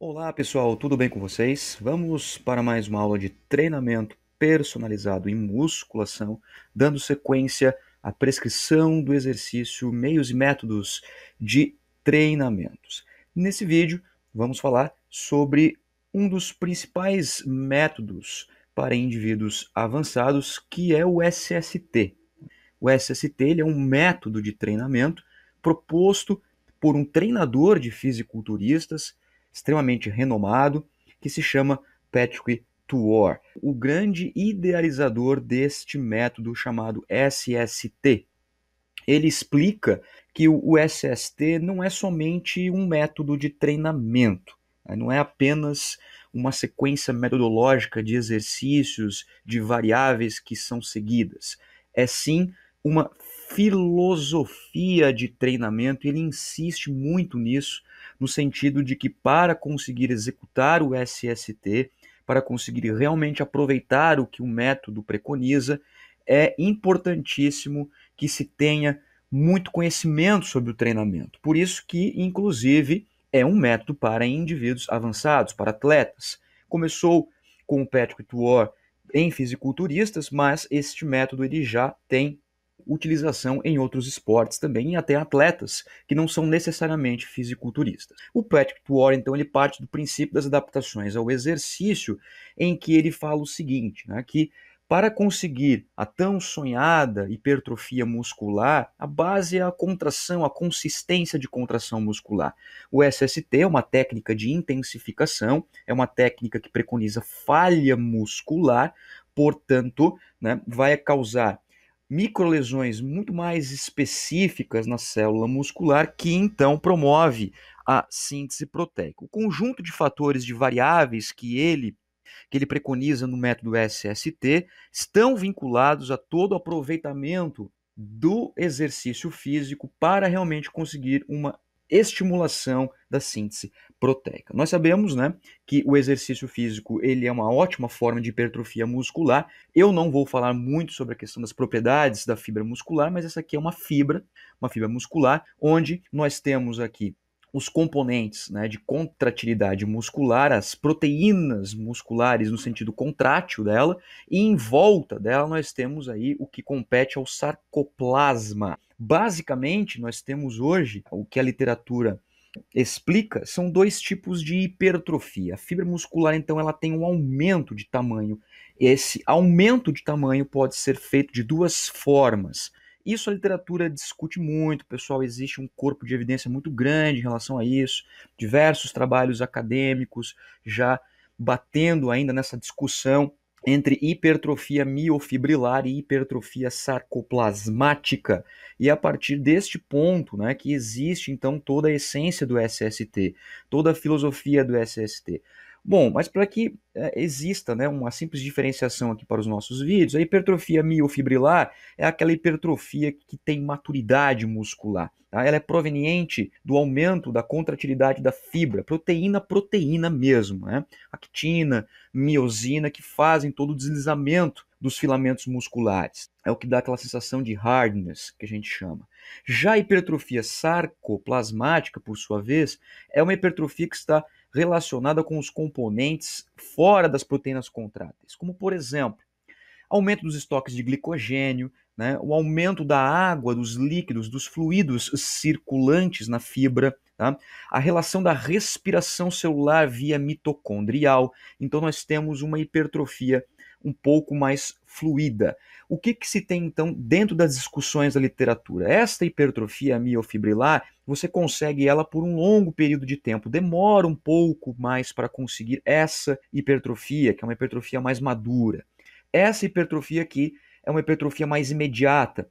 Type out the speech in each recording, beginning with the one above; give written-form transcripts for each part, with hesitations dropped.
Olá pessoal, tudo bem com vocês? Vamos para mais uma aula de treinamento personalizado em musculação, dando sequência à prescrição do exercício, meios e métodos de treinamentos. Nesse vídeo, vamos falar sobre um dos principais métodos para indivíduos avançados, que é o SST. O SST ele é um método de treinamento proposto por um treinador de fisiculturistas extremamente renomado, que se chama Patrick Tuor, o grande idealizador deste método chamado SST. Ele explica que o SST não é somente um método de treinamento, não é apenas uma sequência metodológica de exercícios, de variáveis que são seguidas. É sim uma filosofia de treinamento, ele insiste muito nisso, no sentido de que para conseguir executar o SST, para conseguir realmente aproveitar o que o método preconiza, é importantíssimo que se tenha muito conhecimento sobre o treinamento. Por isso que, inclusive, é um método para indivíduos avançados, para atletas. Começou com o Patrick Tuor em fisiculturistas, mas este método ele já tem utilização em outros esportes também, e até atletas que não são necessariamente fisiculturistas. O Patrick Tuor, então, ele parte do princípio das adaptações ao exercício, em que ele fala o seguinte, né, que para conseguir a tão sonhada hipertrofia muscular, a base é a contração, a consistência de contração muscular. O SST é uma técnica de intensificação, é uma técnica que preconiza falha muscular, portanto, né, vai causar microlesões muito mais específicas na célula muscular, que então promove a síntese proteica. O conjunto de fatores, de variáveis que ele preconiza no método SST estão vinculados a todo o aproveitamento do exercício físico para realmente conseguir uma estimulação da síntese proteica. Nós sabemos, né, que o exercício físico ele é uma ótima forma de hipertrofia muscular. Eu não vou falar muito sobre a questão das propriedades da fibra muscular, mas essa aqui é uma fibra muscular, onde nós temos aqui os componentes, né, de contratilidade muscular, as proteínas musculares no sentido contrátil dela, e em volta dela nós temos aí o que compete ao sarcoplasma. Basicamente, nós temos hoje o que a literatura explica, são dois tipos de hipertrofia. A fibra muscular, então, ela tem um aumento de tamanho. Esse aumento de tamanho pode ser feito de duas formas. Isso a literatura discute muito, pessoal, existe um corpo de evidência muito grande em relação a isso, diversos trabalhos acadêmicos já batendo ainda nessa discussão entre hipertrofia miofibrilar e hipertrofia sarcoplasmática. E é a partir deste ponto, né, que existe então toda a essência do SST, toda a filosofia do SST. Bom, mas para que exista, né, uma simples diferenciação aqui para os nossos vídeos, a hipertrofia miofibrilar é aquela hipertrofia que tem maturidade muscular. Tá? Ela é proveniente do aumento da contratilidade da fibra, proteína mesmo, né? Actina, miosina, que fazem todo o deslizamento dos filamentos musculares. É o que dá aquela sensação de hardness, que a gente chama. Já a hipertrofia sarcoplasmática, por sua vez, é uma hipertrofia que está relacionada com os componentes fora das proteínas contráteis, como, por exemplo, aumento dos estoques de glicogênio, né, o aumento da água, dos líquidos, dos fluidos circulantes na fibra, tá? A relação da respiração celular via mitocondrial. Então, nós temos uma hipertrofia um pouco mais fluida. O que se tem, então, dentro das discussões da literatura? Esta hipertrofia miofibrilar, você consegue ela por um longo período de tempo. Demora um pouco mais para conseguir essa hipertrofia, que é uma hipertrofia mais madura. Essa hipertrofia aqui é uma hipertrofia mais imediata,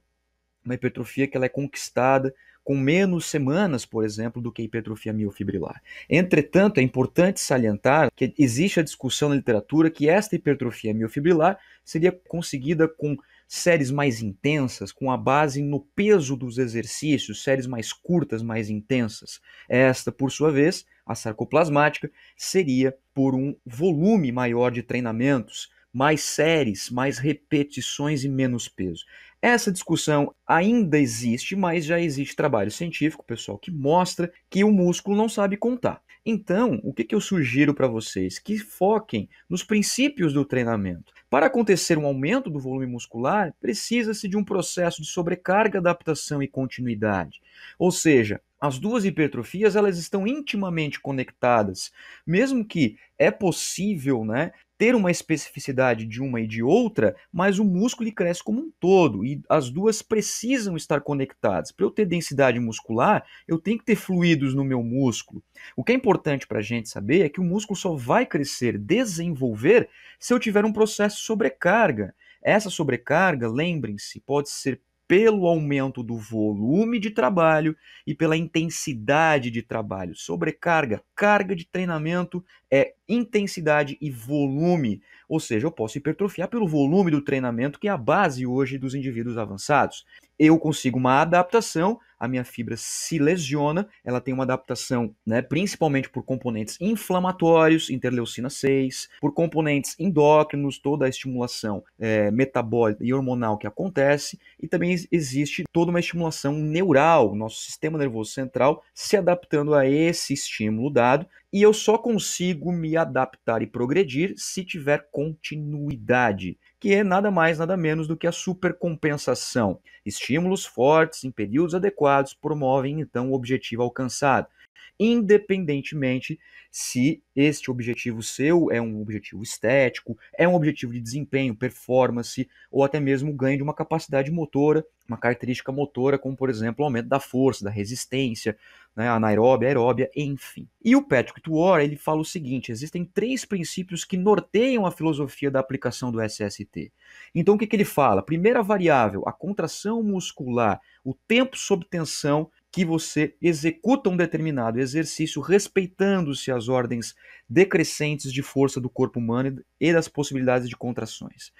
uma hipertrofia que ela é conquistada com menos semanas, por exemplo, do que a hipertrofia miofibrilar. Entretanto, é importante salientar que existe a discussão na literatura que esta hipertrofia miofibrilar seria conseguida com séries mais intensas, com a base no peso dos exercícios, séries mais curtas, mais intensas. Esta, por sua vez, a sarcoplasmática, seria por um volume maior de treinamentos, mais séries, mais repetições e menos peso. Essa discussão ainda existe, mas já existe trabalho científico, pessoal, que mostra que o músculo não sabe contar. Então, o que eu sugiro para vocês? Que foquem nos princípios do treinamento. Para acontecer um aumento do volume muscular, precisa-se de um processo de sobrecarga, adaptação e continuidade. Ou seja, as duas hipertrofias elas estão intimamente conectadas, mesmo que é possível, né, ter uma especificidade de uma e de outra, mas o músculo cresce como um todo e as duas precisam estar conectadas. Para eu ter densidade muscular, eu tenho que ter fluidos no meu músculo. O que é importante para a gente saber é que o músculo só vai crescer, desenvolver, se eu tiver um processo de sobrecarga. Essa sobrecarga, lembrem-se, pode ser pelo aumento do volume de trabalho e pela intensidade de trabalho. Sobrecarga, carga de treinamento é intensidade e volume. Ou seja, eu posso hipertrofiar pelo volume do treinamento, que é a base hoje dos indivíduos avançados. Eu consigo uma adaptação, a minha fibra se lesiona, ela tem uma adaptação, né, principalmente por componentes inflamatórios, interleucina 6, por componentes endócrinos, toda a estimulação metabólica e hormonal que acontece, e também existe toda uma estimulação neural, nosso sistema nervoso central se adaptando a esse estímulo dado, e eu só consigo me adaptar e progredir se tiver continuidade, que é nada mais, nada menos do que a supercompensação. Estímulos fortes em períodos adequados promovem, então, o objetivo alcançado, independentemente se este objetivo seu é um objetivo estético, é um objetivo de desempenho, performance, ou até mesmo ganho de uma capacidade motora, uma característica motora, como, por exemplo, o aumento da força, da resistência, né, anaeróbia, aeróbia, enfim. E o Patrick Tuor, ele fala o seguinte: existem três princípios que norteiam a filosofia da aplicação do SST. Então, o que ele fala? Primeira variável, a contração muscular, o tempo sob tensão que você executa um determinado exercício, respeitando-se as ordens decrescentes de força do corpo humano e das possibilidades de contrações.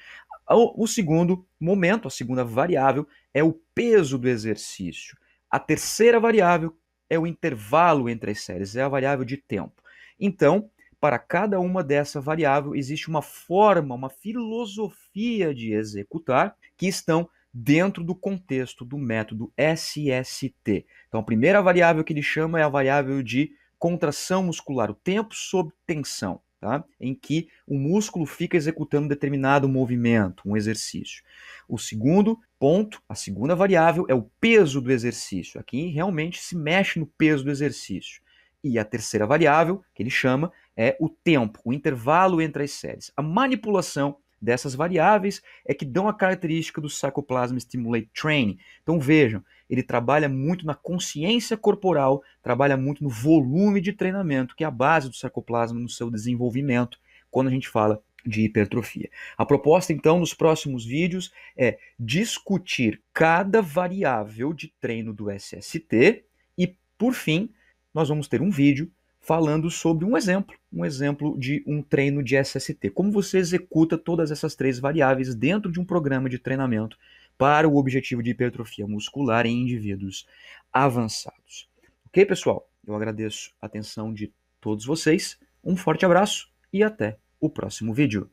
O segundo momento, a segunda variável, é o peso do exercício. A terceira variável é o intervalo entre as séries, é a variável de tempo. Então, para cada uma dessa variável, existe uma forma, uma filosofia de executar que estão dentro do contexto do método SST. Então, a primeira variável que ele chama é a variável de contração muscular, o tempo sob tensão, tá? Em que o músculo fica executando determinado movimento, um exercício. O segundo ponto, a segunda variável, é o peso do exercício. Aqui realmente se mexe no peso do exercício. E a terceira variável, que ele chama, é o tempo, o intervalo entre as séries. A manipulação dessas variáveis é que dão a característica do Sarcoplasma Stimulating Training. Então vejam, ele trabalha muito na consciência corporal, trabalha muito no volume de treinamento, que é a base do sarcoplasma no seu desenvolvimento, quando a gente fala de hipertrofia. A proposta, então, nos próximos vídeos é discutir cada variável de treino do SST e, por fim, nós vamos ter um vídeo falando sobre um exemplo de um treino de SST. Como você executa todas essas três variáveis dentro de um programa de treinamento para o objetivo de hipertrofia muscular em indivíduos avançados. Ok, pessoal? Eu agradeço a atenção de todos vocês, um forte abraço e até o próximo vídeo.